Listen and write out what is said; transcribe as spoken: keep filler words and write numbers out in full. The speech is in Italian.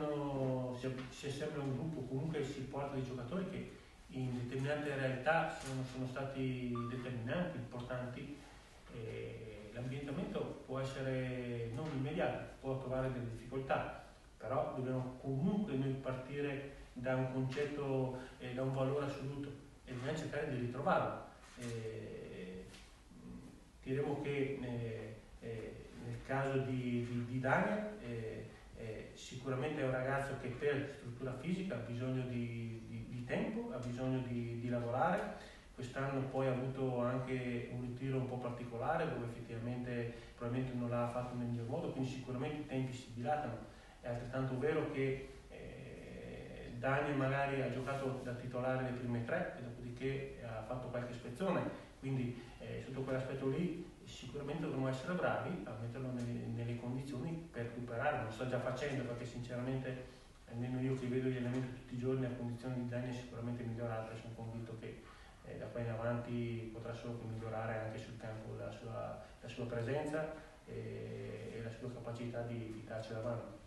hanno, c'è sempre un gruppo comunque si porta di giocatori che in determinate realtà sono, sono stati determinanti, importanti. E l'ambientamento può essere non immediato, può trovare delle difficoltà, però dobbiamo comunque noi partire da un concetto, eh, da un valore assoluto, e bisogna cercare di ritrovarlo. Eh, diremo che eh, eh, nel caso di, di, di Daniel eh, eh, sicuramente è un ragazzo che per struttura fisica ha bisogno di, di, di tempo, ha bisogno di, di lavorare. Quest'anno poi ha avuto anche un ritiro un po' particolare dove effettivamente probabilmente non l'ha fatto nel miglior modo, quindi sicuramente i tempi si dilatano. È altrettanto vero che eh, Dani magari ha giocato da titolare le prime tre e dopodiché ha fatto qualche spezzone, quindi eh, sotto quell'aspetto lì sicuramente dovremmo essere bravi a metterlo nelle, nelle condizioni per recuperare. Lo sto già facendo perché sinceramente almeno io che vedo gli allenamenti tutti i giorni la condizione di Dani è sicuramente migliorata e sono convinto che Eh, da qua in avanti potrà solo migliorare anche sul campo la sua, la sua presenza e, e la sua capacità di, di darci la mano.